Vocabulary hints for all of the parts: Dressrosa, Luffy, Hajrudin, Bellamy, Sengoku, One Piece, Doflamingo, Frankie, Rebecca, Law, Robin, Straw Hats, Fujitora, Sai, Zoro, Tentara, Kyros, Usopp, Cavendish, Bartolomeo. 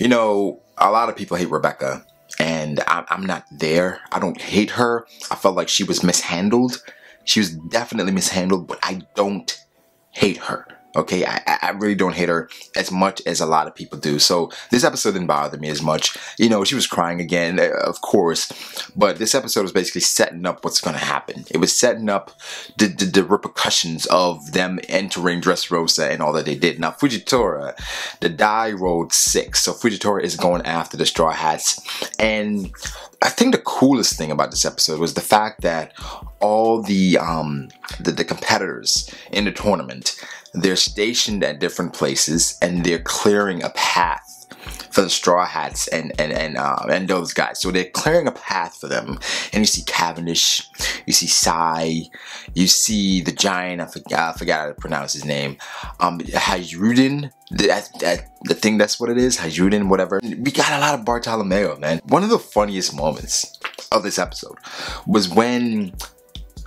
You know, a lot of people hate Rebecca, and I'm not there. I don't hate her. I felt like she was mishandled. She was definitely mishandled, but I don't hate her. Okay, I really don't hate her as much as a lot of people do. So this episode didn't bother me as much. You know, she was crying again, of course. But this episode was basically setting up what's going to happen. It was setting up the repercussions of them entering Dressrosa and all that they did. Now, Fujitora, the die rolled 6. So Fujitora is going after the Straw Hats. And I think the coolest thing about this episode was the fact that all the competitors in the tournament, they're stationed at different places and they're clearing a path for the Straw Hats and those guys. So they're clearing a path for them. And you see Cavendish, you see Sai, you see the giant, I forgot how to pronounce his name, Hajrudin, I think that's what it is, Hajrudin, whatever. We got a lot of Bartolomeo, man. One of the funniest moments of this episode was when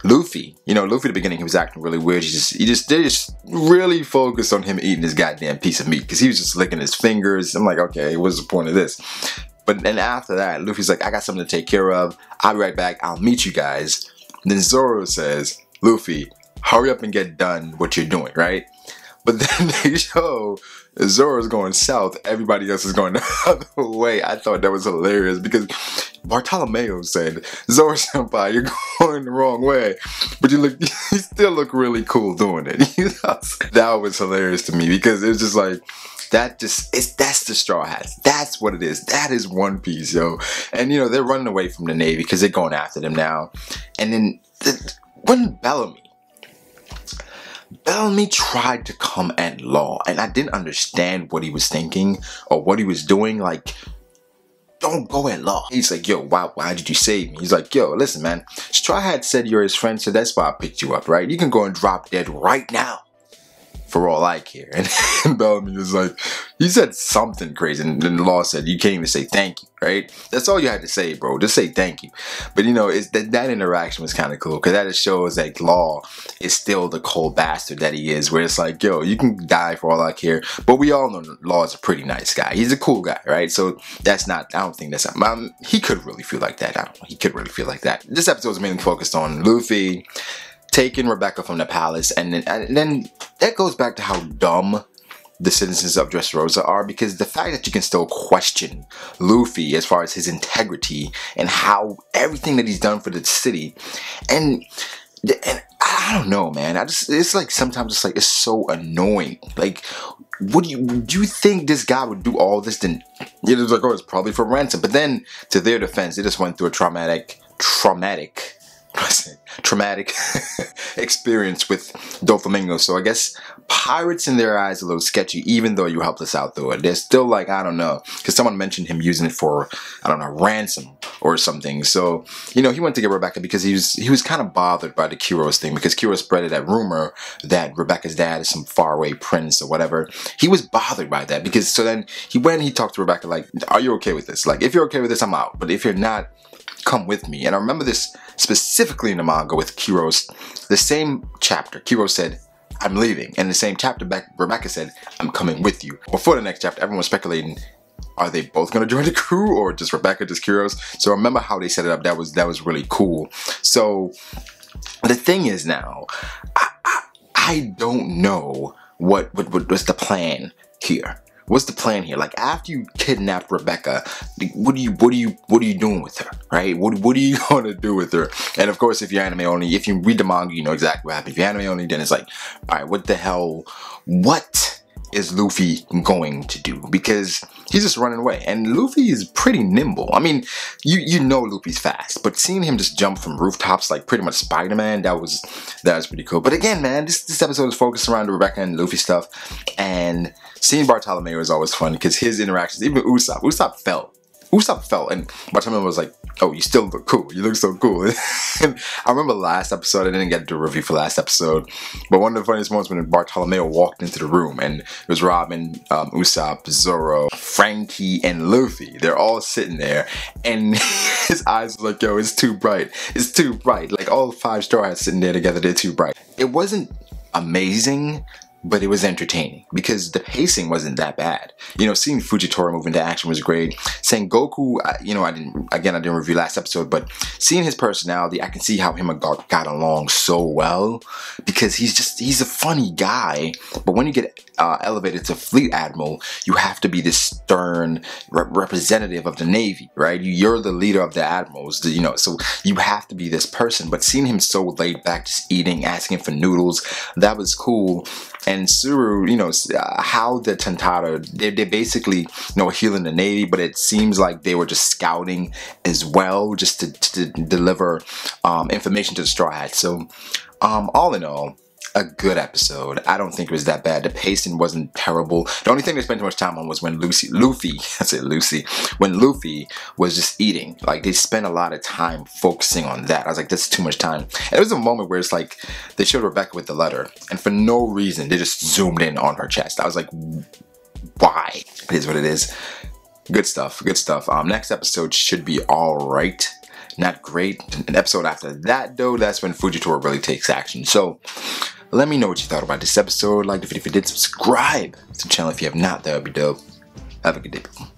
Luffy, you know, Luffy at the beginning, he was acting really weird. They just really focused on him eating this goddamn piece of meat because he was just licking his fingers. I'm like, okay, what's the point of this? But then after that, Luffy's like, I got something to take care of. I'll be right back. I'll meet you guys. Then Zoro says, Luffy, hurry up and get done what you're doing, right? But then they show Zoro's going south. Everybody else is going the other way. I thought that was hilarious because Bartolomeo said, Zoro senpai, you're going the wrong way, but you still look really cool doing it. That was hilarious to me because it was just like, that's the Straw Hats. That's what it is. That is One Piece, yo. And you know, they're running away from the Navy because they're going after them now. And then when Bellamy tried to come at Law, and I didn't understand what he was thinking or what he was doing. Like, don't go at Law. He's like, yo, why did you save me? He's like, yo, listen, man. Straw Hat said you're his friend, so that's why I picked you up, right? You can go and drop dead right now, for all I care. And Bellamy was like, he said something crazy. And then Law said, you can't even say thank you, right? That's all you had to say, bro. Just say thank you. But you know, it's that interaction was kind of cool because that just shows that Law is still the cold bastard that he is, where it's like, yo, you can die for all I care. But we all know Law is a pretty nice guy. He's a cool guy, right? So that's not, I don't think that's, he could really feel like that. I don't know. He could really feel like that. This episode was mainly focused on Luffy taking Rebecca from the palace, and then that goes back to how dumb the citizens of Dressrosa are, because the fact that you can still question Luffy as far as his integrity and how everything that he's done for the city, and I don't know, man. It's like sometimes it's like it's so annoying. Like, do you think this guy would do all this? Then it was like, oh, it's probably for ransom. But then to their defense, they just went through a traumatic experience with Doflamingo. So I guess pirates in their eyes are a little sketchy, even though you helped us out through it. They're still like, I don't know, because someone mentioned him using it for, I don't know, ransom or something. So, you know, he went to get Rebecca because he was kind of bothered by the Kyros thing, because Kyros spread that rumor that Rebecca's dad is some faraway prince or whatever. He was bothered by that because, so then he talked to Rebecca like, are you okay with this? Like, if you're okay with this, I'm out. But if you're not, come with me. And I remember this specifically in the manga with Kyros. The same chapter, Kyros said, I'm leaving. And the same chapter, Rebecca said, I'm coming with you. Before the next chapter, everyone was speculating, are they both going to join the crew, or just Rebecca, just Kyros? So remember how they set it up. That was really cool. So the thing is now, I don't know what's the plan here. What's the plan here? Like, after you kidnap Rebecca, what are you doing with her, right? What are you gonna do with her? And of course, if you're anime only, if you read the manga, you know exactly what happened. If you're anime only, then it's like, all right, what the hell? What is Luffy going to do? Because he's just running away, and Luffy is pretty nimble. I mean, you know Luffy's fast, but seeing him just jump from rooftops like pretty much Spider-Man, that was pretty cool. But again, man, this episode is focused around the Rebecca and Luffy stuff, and seeing Bartolomeo is always fun because his interactions, even Usopp fell, and Bartolomeo was like, oh, you still look cool. You look so cool. And I remember last episode, I didn't get to do a review for last episode, but one of the funniest moments when Bartolomeo walked into the room, and it was Robin, Usopp, Zoro, Frankie, and Luffy. They're all sitting there, and his eyes were like, yo, it's too bright. It's too bright. Like, all 5 Straw Hats sitting there together, they're too bright. It wasn't amazing, but it was entertaining because the pacing wasn't that bad. You know, seeing Fujitora move into action was great. Sengoku, you know, I didn't review last episode, but seeing his personality, I can see how him and God got along so well because he's a funny guy. But when you get elevated to Fleet Admiral, you have to be this stern representative of the Navy, right? You're the leader of the admirals, you know, so you have to be this person. But seeing him so laid back, just eating, asking for noodles, that was cool. And Suru, you know, how the Tentara, they're basically, you know, healing the Navy, but it seems like they were just scouting as well, just to deliver information to the Straw Hats. So all in all, a good episode. I don't think it was that bad. The pacing wasn't terrible. The only thing they spent too much time on was when Luffy was just eating. Like, they spent a lot of time focusing on that. I was like, that's too much time. And it was a moment where it's like, they showed Rebecca with the letter, and for no reason, they just zoomed in on her chest. I was like, why? It is what it is. Good stuff, good stuff. Next episode should be all right. Not great. An episode after that, though, that's when Fujitora really takes action. So, let me know what you thought about this episode. Like the video if you did. Subscribe to the channel if you have not. That would be dope. Have a good day, people.